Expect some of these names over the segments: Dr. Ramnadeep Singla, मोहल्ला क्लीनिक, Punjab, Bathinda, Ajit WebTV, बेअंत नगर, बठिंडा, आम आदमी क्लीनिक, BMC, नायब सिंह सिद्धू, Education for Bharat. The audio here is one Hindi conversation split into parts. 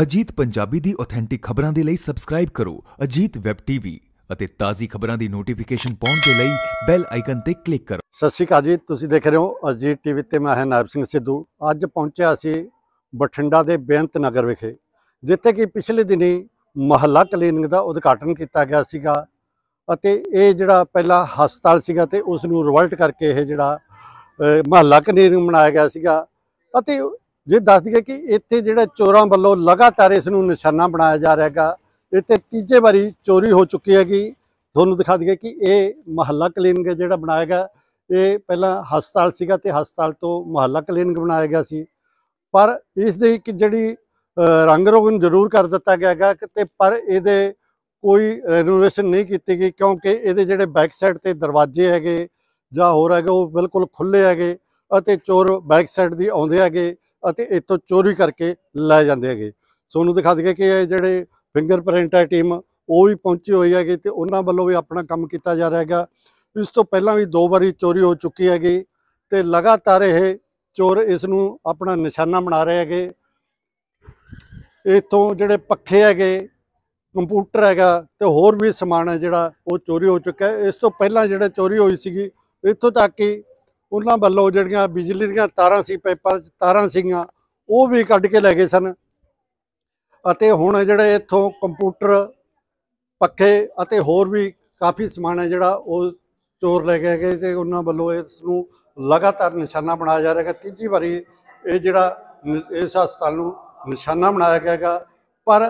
अजीत पंजाबी दी ऑथेंटिक खबरां दे लई सबसक्राइब करो अजीत वैब टीवी अते ताज़ी खबरां दी नोटिफिकेशन पाउण दे लई बैल आइकन ते क्लिक करो। सत श्री अकाल जी, तुसीं देख रहे हो अजीत टीवी ते मैं नायब सिंह सिद्धू। अज पहुंचे असीं बठिंडा दे बेअंत नगर विखे, जिथे कि पिछले दिनी मोहल्ला क्लीनिक दा उद्घाटन किया गया सीगा अते इह जिहड़ा पहला हस्पताल सीगा ते उस नूं रिवल्ट करके इह जिहड़ा मोहल्ला क्लीनिक बनाया गया सीगा। अते ये दस दिए कि इत्थे जिहड़ा चोरां वल्लों लगातार इस नूं निशाना बनाया जा रहा है। इत्थे तीजे वारी चोरी हो चुकी हैगी। तुहानूं दिखा दईए कि ये मोहल्ला क्लीनिक जिहड़ा बनाया गया ये पहला हस्पताल सीगा ते हस्पताल तो मोहल्ला क्लीनिक बनाया गया सी, पर इस दी कि जिहड़ी रंग रोगन जरूर कर दिता गया है पर ये कोई रेनोवेशन नहीं की गई, क्योंकि ये जोड़े बैक साइड के दरवाजे है जो होर है वो बिल्कुल खुले है और चोर बैक साइड की आते हैं इतों चोरी करके लै जाते हैं। सोनू दिखा देंगे कि जोड़े फिंगर प्रिंट है टीम वो भी पहुंची हुई है तो उन्होंने वालों भी अपना काम किया जा रहा है। इस तो पहला भी दो बारी चोरी हो चुकी हैगी तो लगातार यह चोर इसनों अपना निशाना बना रहे हैं। इतों जोड़े पखे है कंप्यूटर है तो होर भी समान है जोड़ा वो चोरी हो चुका है। इस तो पहला जोड़े चोरी हुई सी इतों तक कि उन्होंने वालों जोड़िया बिजली दीयां तारां सी पाइपां तारां सीगियां वो भी कढ़ के लै गए सन। हुण जोड़े इतों कंप्यूटर पखे अते होर भी काफ़ी समान है जोड़ा वो चोर लै गए गए तो उन्होंने वालों इसनों लगातार निशाना बनाया जा रहा है। तीजी वारी ये जोड़ा इस हस्पताल नूं निशाना बनाया गया, पर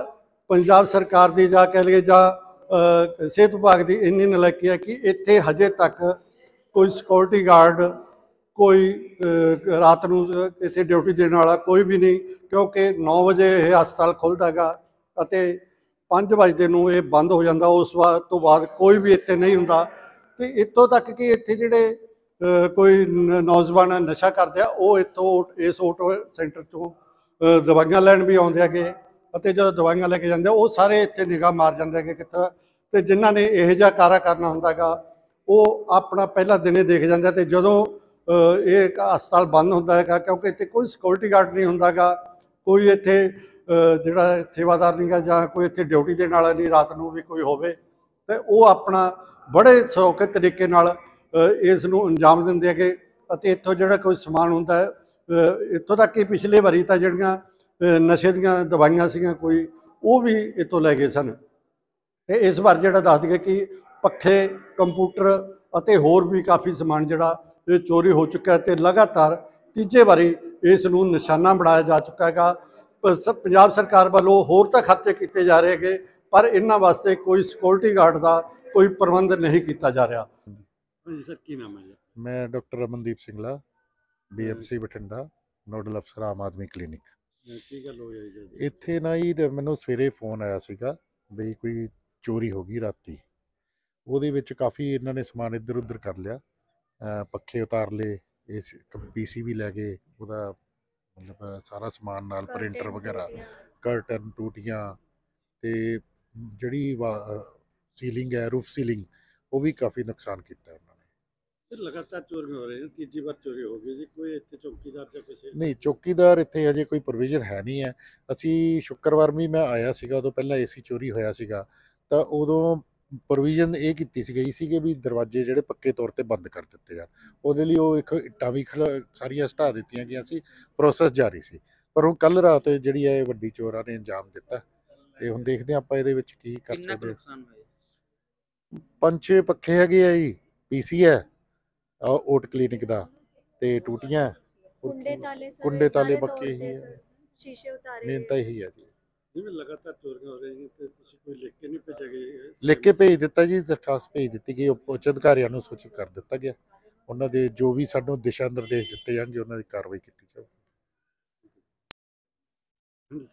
पंजाब सरकार की जा कह लिए सेहत विभाग की इन्नी नलायकी है कि इत्थे हजे तक कोई सिक्योरिटी गार्ड कोई रात नूं इत्थे ड्यूटी देने वाला कोई भी नहीं, क्योंकि 9 बजे यह हस्पताल खुलदा गा अते 5 बजे नूं ये बंद हो जाता। उस तो बाद कोई भी इत्थे नहीं हुंदा ते इतों तक कि इत्थे जिहड़े कोई नौजवान नशा करदे आ वो इतों इस ऑटो सेंटर चों दवाइयां लैन भी आते हैं। जो दवाइयां लेके जाते वो सारे इतने निगाह मार जाते हैं कितना तो जिन्हों ने यह कारा करना होंगे गा वो अपना पहला दिन ही देख जाते। तो जो ये हस्पताल बंद होंगे है क्योंकि इतने कोई सिक्योरिटी गार्ड नहीं होंगे गा, कोई इतने जोड़ा सेवादार नहीं गा जां कोई इतने ड्यूटी देने वाला नहीं, रात को भी कोई होवे ते वो अपना बड़े सौखे तरीके इसनों अंजाम देंगे कि इतों जोड़ा कोई समान होंगे है। इतों तक कि पिछले वारी तो जिहड़ियां नशे दीयां दवाइयां सीगियां कोई वो भी इतों लै गए सन। इस बार जिहड़ा दस दिए कि पखे कंप्यूटर अते होर भी काफ़ी समान जिहड़ा चोरी हो चुका है तो लगातार तीजे वारी इसनूं निशाना बनाया जा चुका है। पंजाब सरकार वालों होर तो खर्चे किए जा रहे हैं पर इन्हां वास्ते कोई सिक्योरिटी गार्ड का कोई प्रबंध नहीं किया जा रहा। सर की नाम है? मैं doctor Ramandeep Singla, BMC बठिंडा nodal अफसर आम आदमी क्लीनिक। इत्थे ना ही मैनूं सवेरे फोन आया सीगा बई कोई चोरी हो गई राती, उहदे विच काफ़ी इन्हां ने समान इधर उधर कर लिया, पक्खे उतार ले, इस पीसी भी लै गए, उहदा मतलब सारा समान नाल प्रिंटर वगैरह कर्टन टूटियां ते जिहड़ी सीलिंग है रूफ सीलिंग वो भी काफ़ी नुकसान किया। लगातार चोरी हो रही है, तीजी बार चोरी हो गई जी। कोई इत्थे चौकीदार जां किसी नहीं चौकीदार इत्थे अजे कोई प्रोविजन है नहीं है। असी शुक्रवार भी मैं आया सीगा उदों पहला एसी चोरी होया सीगा तां उदों प्रोविजन ये कीती सी गई सी कि भी दरवाजे जिहड़े पक्के तौर ते बंद कर दित्ते जाण, उहदे लई ओह इक इट्टां भी सारियां हटा दित्तियां गईयां सी, प्रोसैस जारी सी। पर हुण कल रात जिहड़ी है वड्डी चोरां ने अंजाम दित्ता ते हुण देखदे आं आपां इहदे विच की कर सकदे। 5-6 पक्खे हैगे आ जी, पीसी है ओट क्लीनिक दा ते टूटियां कुंडे ताले पक्के ही शीशे उतारे मेहनत ही है जी। लगातार चोरियां हो रही हैं तो तुसीं कोई लिख के नहीं भेजा गया? लिख के भेज दिता जी, दरखास्त भेज दी गई, उच्च अधिकारियों नूं सूचित कर दिता गया, उन्हां दे जो भी सानूं दिशा निर्देश दिते जाणगे उन्हां दी कार्रवाई कीती जावेगी।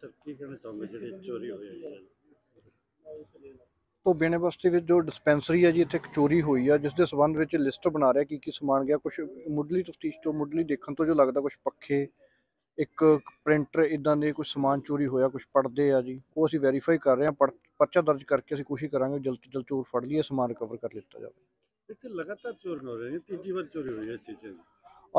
सर की कहना चाहोगे जिहड़ी चोरी होई है? तो बेनेबस्ती में जो डिस्पेंसरी है जी इत्थे चोरी हुई है, जिस दे संबंध में लिस्ट बना रहा कि समान गया। कुछ मुढ़ली तफ्तीश तो मुढ़ली देखने तो जो लगता कुछ पक्खे एक प्रिंटर इदा के कुछ समान चोरी होया, कुछ पढ़ते आ जी वो असी वेरीफाई कर रहे हैं। परचा दर्ज करके असी कोशिश करांगे जल्द तो जल्द चोर फड़ लीए समान रिकवर कर लिता जाए। लगातार चोरी हो रही है, तीजी बार चोरी हुई है।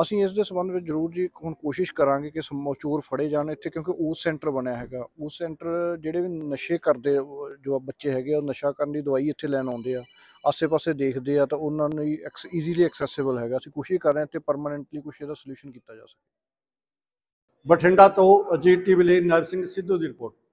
ਅਸੀਂ ਇਸ ਦੇ ਸੰਬੰਧ ਵਿੱਚ ਜ਼ਰੂਰ ਜੀ ਹੁਣ ਕੋਸ਼ਿਸ਼ ਕਰਾਂਗੇ ਕਿ ਚੋਰ ਫੜੇ ਜਾਣ ਇੱਥੇ, ਕਿਉਂਕਿ ਉਸ ਸੈਂਟਰ ਬਣਿਆ ਹੈਗਾ। ਉਸ ਸੈਂਟਰ ਜਿਹੜੇ ਵੀ ਨਸ਼ੇ ਕਰਦੇ ਜੋ ਬੱਚੇ ਹੈਗੇ ਉਹ ਨਸ਼ਾ ਕਰਨ ਦੀ ਦਵਾਈ ਇੱਥੇ ਲੈਣ ਆਉਂਦੇ ਆ, ਆਸੇ ਪਾਸੇ ਦੇਖਦੇ ਆ, ਤਾਂ ਉਹਨਾਂ ਨੂੰ ਈਜ਼ੀਲੀ ਐਕਸੈਸਿਬਲ ਹੈਗਾ। ਅਸੀਂ ਕੋਸ਼ਿਸ਼ ਕਰ ਰਹੇ ਹਾਂ ਇੱਥੇ ਪਰਮਾਨੈਂਟਲੀ ਕੁਛ ਇਹਦਾ ਸੋਲਿਊਸ਼ਨ ਕੀਤਾ ਜਾ ਸਕੇ। ਬਠਿੰਡਾ ਤੋਂ AjitWebTv ਲਈ ਨਾਇਬ ਸਿੰਘ ਸਿੱਧੂ ਦੀ ਰਿਪੋਰਟ।